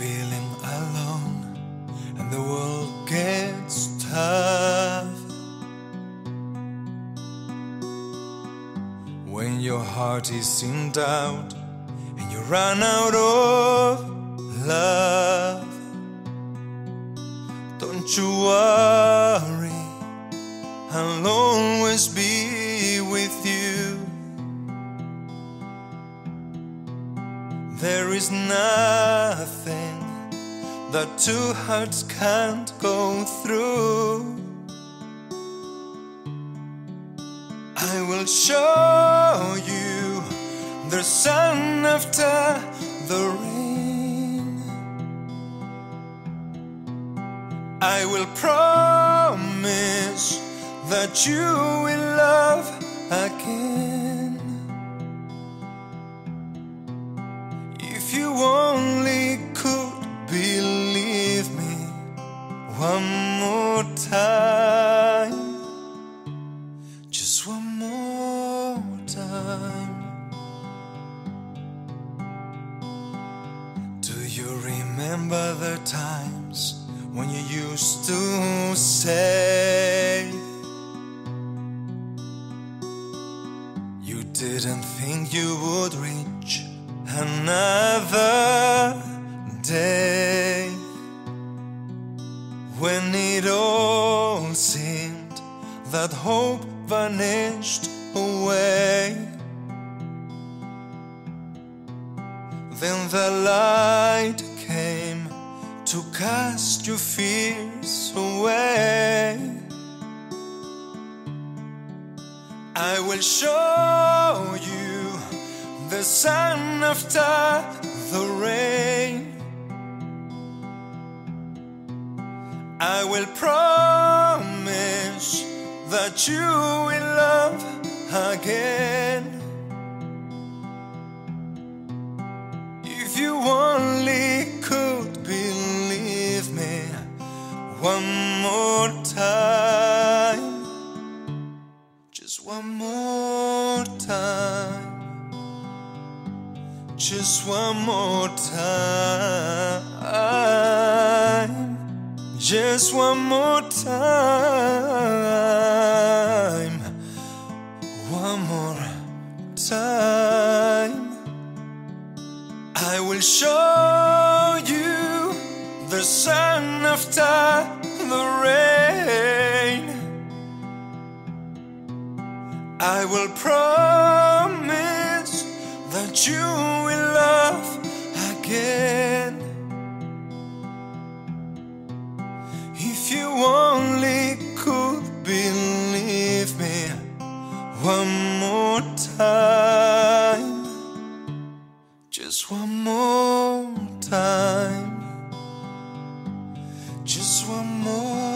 feeling alone and the world gets tough, when your heart is in doubt and you run out of love, don't you worry, I'll always be with you. There is nothing that two hearts can't go through. I will show you the sun after the rain. I will promise that you will love again. If you only could believe me one more time, just one more time. Do you remember the times when you used to say you didn't think you would reach another day, when it all seemed that hope vanished away? Then the light came to cast your fears away. I will show you the sun after the rain. I will promise that you will love again. If you only could believe me one more time, just one more time, just one more time, just one more time. One more time, I will show you the sun after the rain. I will promise that you will love again. If you only could believe me one more time, just one more time, just one more